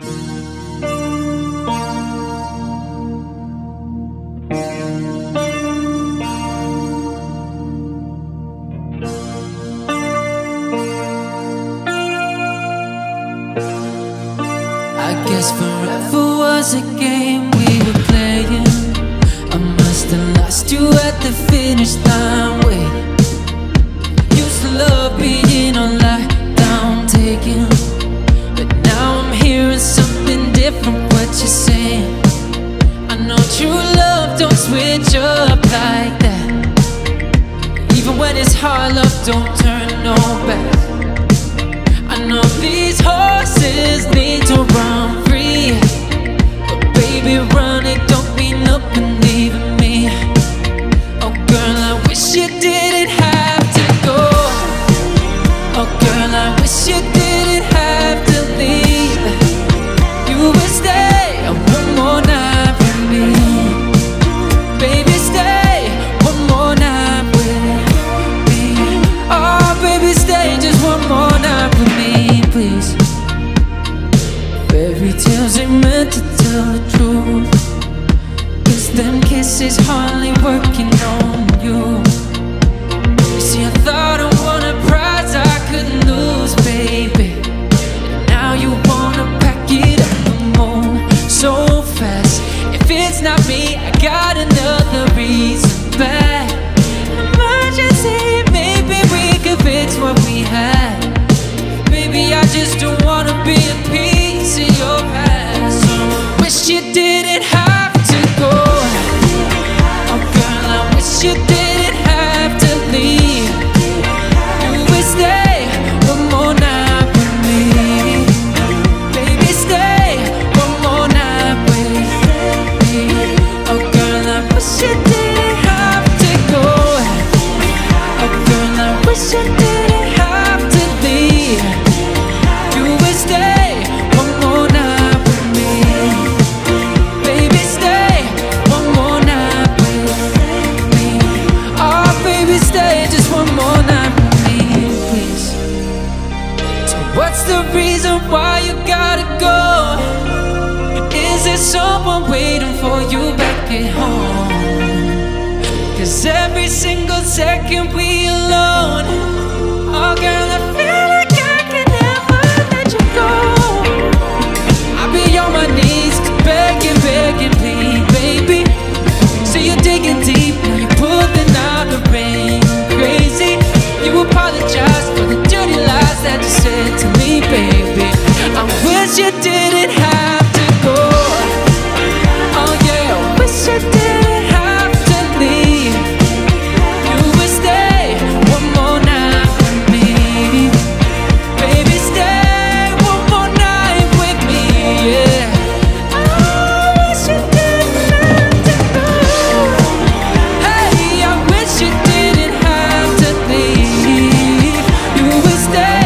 I guess forever was a game we were playing. I must have lost you at the finish line. Wait, used to love being on lockdown, taking, but now I'm hearing something different. What you're saying, I know true love don't switch up like that. Even when it's hard, love don't turn no back. I know these horses need to run free, but baby, run it, don't be no believing me. Oh girl, I wish you didn't have to go. Oh girl, I wish you didn't have to leave. You would stay one more night with me. Baby, stay one more night with me. Oh baby, stay just one more night with me. Please. Fairy tales ain't meant to tell the truth, 'cause them kisses hardly working on you. You see, I thought I won a prize I couldn't lose, baby, and now you wanna pack it up and move so fast. If it's not me, I got another reason back. An emergency, maybe we could fix what we had. Maybe I just don't wanna be a piece of your past. So I wish you didn't have to go. Oh girl, I wish you didn't have to leave. You would stay one more night with me. Baby, stay one more night with me. Oh girl, I wish you didn't have to go. Oh girl, I wish you didn't have to leave. What's the reason why you gotta go? Is there someone waiting for you back at home? 'Cause every single second we alone. Oh girl, I feel like I can never let you go. I'll be on my knees begging, begging, please, baby. So you're digging deep and you're pulling out the rain. Crazy, you apologize for the dirty lies that you said to me. Baby, I wish you didn't have to go. Oh yeah, I wish you didn't have to leave. You would stay one more night with me. Baby, stay one more night with me, yeah. I wish you didn't have to go. Hey, I wish you didn't have to leave. You would stay.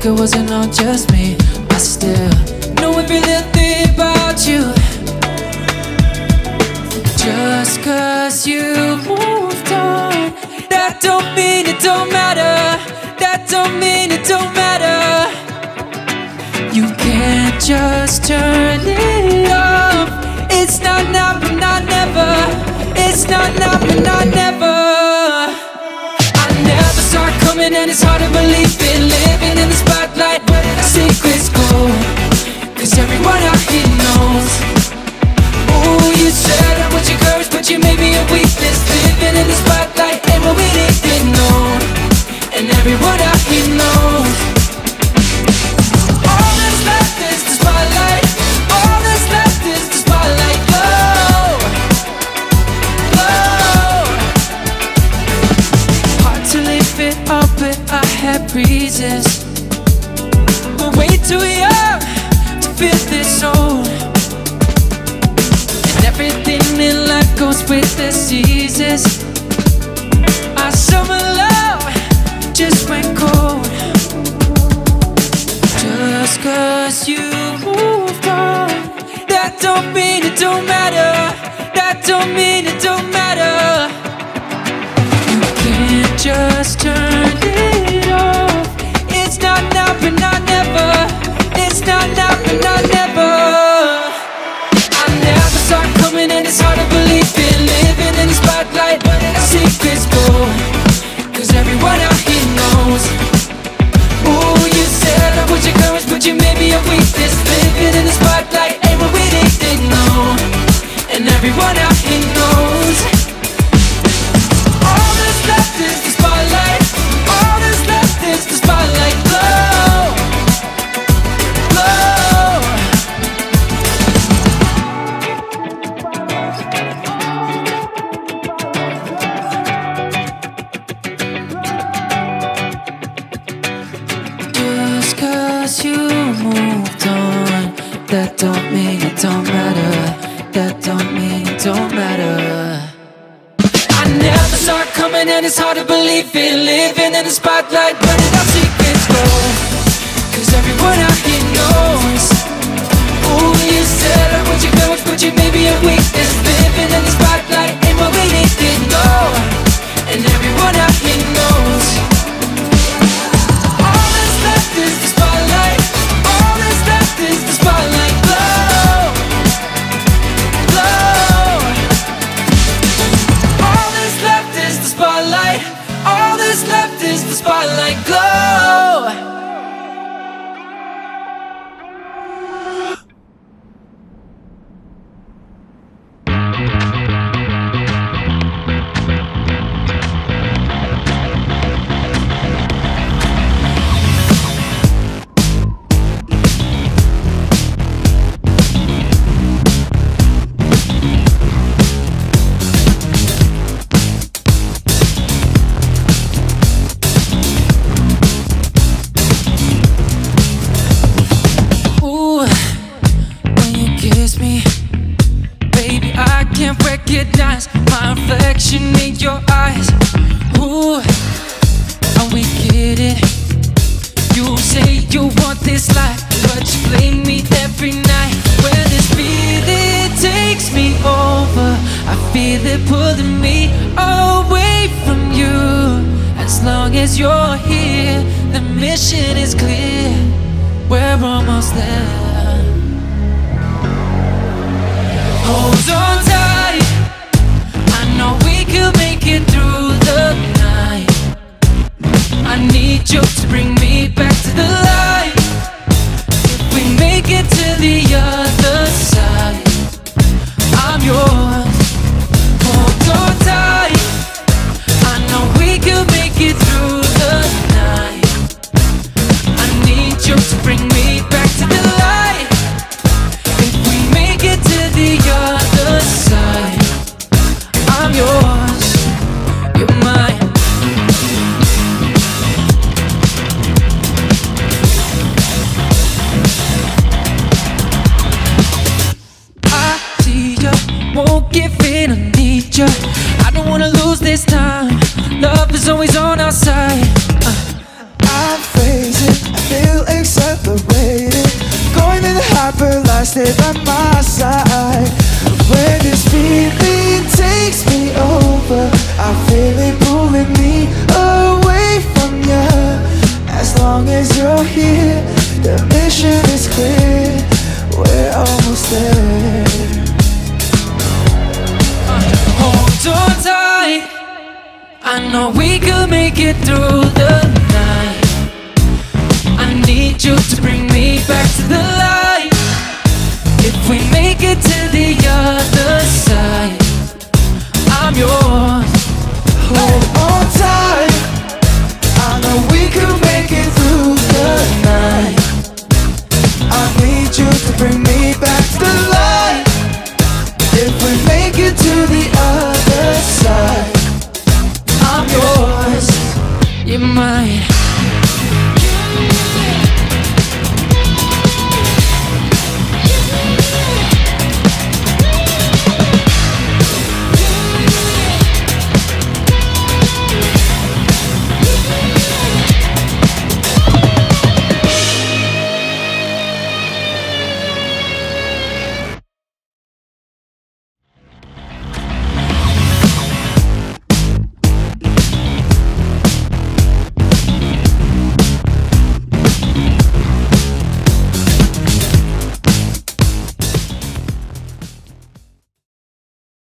It wasn't all just me, I still know every little thing about you. Just 'cause you moved on, that don't mean it don't matter. That don't mean it don't matter. You can't just turn it off. It's not now but not never. It's not now but not never. I never saw it coming and it's hard to believe it. Living in the spotlight, where did our secrets go? 'Cause everyone out here knows. Oh, you said I was your courage, but you made me a weakness. Living in the spotlight, and what we did. had breezes. We're way too young to feel this old, and everything in life goes with the seasons. Our summer love just went cold. Just cause you moved on, that don't mean it don't matter. That don't mean it don't matter. You can't just turn it off. It's not now but not never. It's not now but not never. I never saw it coming, and it's hard to believe it. Living in the spotlight, but our secrets go, cause everyone out here knows. Ooh, you said I was your courage, but you made me a weakness. Living in the spotlight ain't what we didn't know, and everyone out here knows. All that's left is the spotlight. All that's left is the spotlight. Blow, blow. Just cause you moved on, that don't mean it don't matter. That don't mean it don't matter. I never saw it coming, and it's hard to believe it. Living in the spotlight, but it all secrets go, cause everyone out here knows. Ooh, you said I was your courage, but you made me a weakness. Living in the spotlight ain't what we didn't know, and everyone out here knows. All that's left is the spotlight. All that's left is the spotlight. Blow, blow. All that's left is the spotlight. All that's left is the spotlight. Glow. If we make it to the other side, I'm yours.